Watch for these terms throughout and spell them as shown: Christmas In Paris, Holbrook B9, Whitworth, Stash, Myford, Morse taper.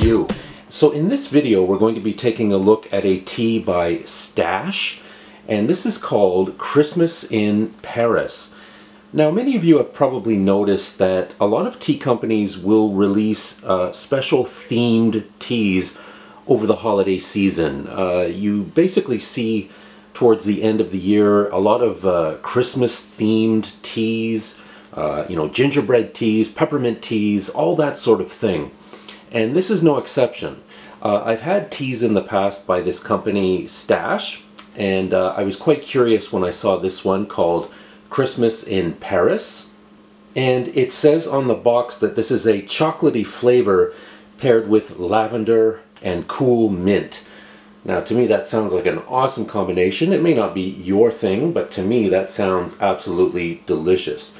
for you. So in this video we're going to be taking a look at a tea by Stash, and this is called Christmas in Paris. Now many of you have probably noticed that a lot of tea companies will release special themed teas over the holiday season. You basically see towards the end of the year a lot of Christmas themed teas, you know, gingerbread teas, peppermint teas, all that sort of thing. And this is no exception. I've had teas in the past by this company, Stash, and I was quite curious when I saw this one called Christmas in Paris. And it says on the box that this is a chocolatey flavor paired with lavender and cool mint. Now to me that sounds like an awesome combination. It may not be your thing, but to me that sounds absolutely delicious.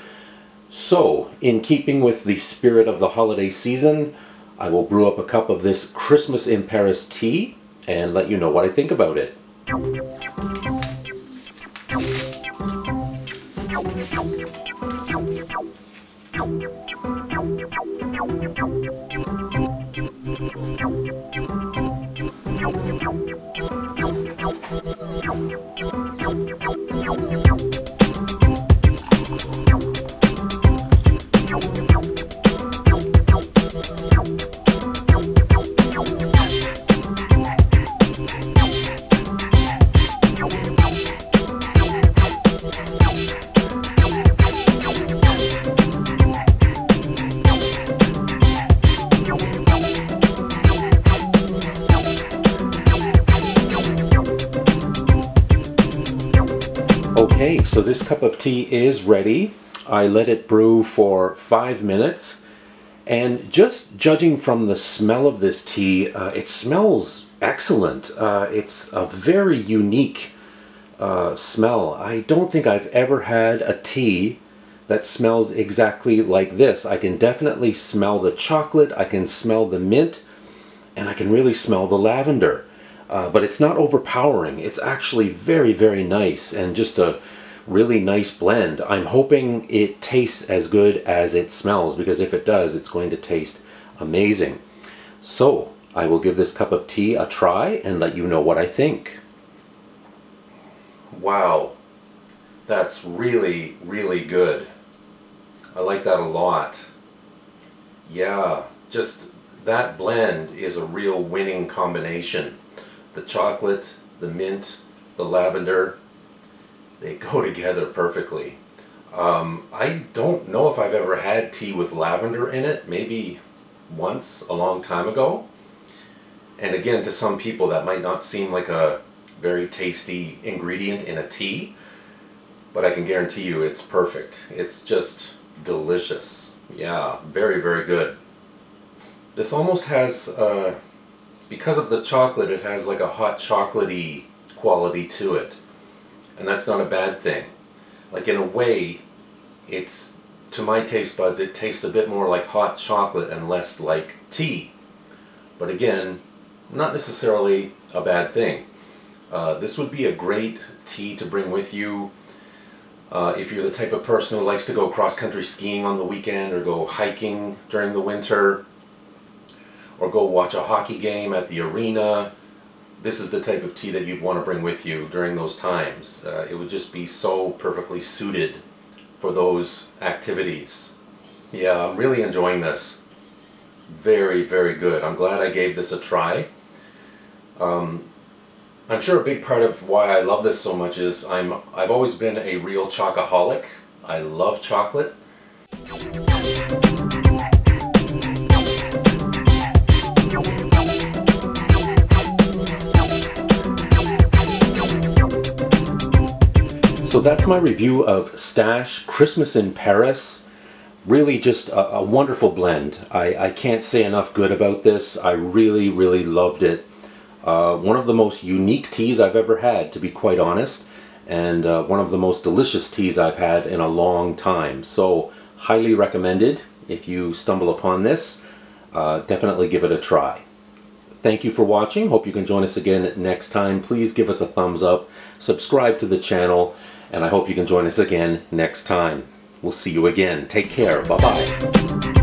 So, in keeping with the spirit of the holiday season, I will brew up a cup of this Christmas in Paris tea and let you know what I think about it. Okay, so this cup of tea is ready. I let it brew for 5 minutes, and just judging from the smell of this tea, it smells excellent. It's a very unique smell. I don't think I've ever had a tea that smells exactly like this. I can definitely smell the chocolate, I can smell the mint, and I can really smell the lavender. But it's not overpowering. It's actually very, very nice and just a really nice blend. I'm hoping it tastes as good as it smells, because if it does, it's going to taste amazing. So I will give this cup of tea a try and let you know what I think. Wow, that's really, really good. I like that a lot. Yeah, just that blend is a real winning combination. The chocolate, the mint, the lavender, they go together perfectly. I don't know if I've ever had tea with lavender in it, maybe once a long time ago. And again, to some people that might not seem like a very tasty ingredient in a tea, but I can guarantee you it's perfect. It's just delicious. Yeah, very, very good. This almost has because of the chocolate, it has like a hot chocolatey quality to it, and that's not a bad thing. Like, in a way, it's, to my taste buds, it tastes a bit more like hot chocolate and less like tea, but again, not necessarily a bad thing. This would be a great tea to bring with you if you're the type of person who likes to go cross-country skiing on the weekend, or go hiking during the winter, or go watch a hockey game at the arena. This is the type of tea that you'd want to bring with you during those times. It would just be so perfectly suited for those activities. Yeah, I'm really enjoying this. Very, very good. I'm glad I gave this a try. I'm sure a big part of why I love this so much is I've always been a real chocoholic. I love chocolate. So that's my review of Stash Christmas in Paris. Really just a wonderful blend. I can't say enough good about this. I really, really loved it. One of the most unique teas I've ever had, to be quite honest, and one of the most delicious teas I've had in a long time. So highly recommended. If you stumble upon this, definitely give it a try. Thank you for watching. Hope you can join us again next time. Please give us a thumbs up, subscribe to the channel, and I hope you can join us again next time. We'll see you again. Take care. Bye-bye.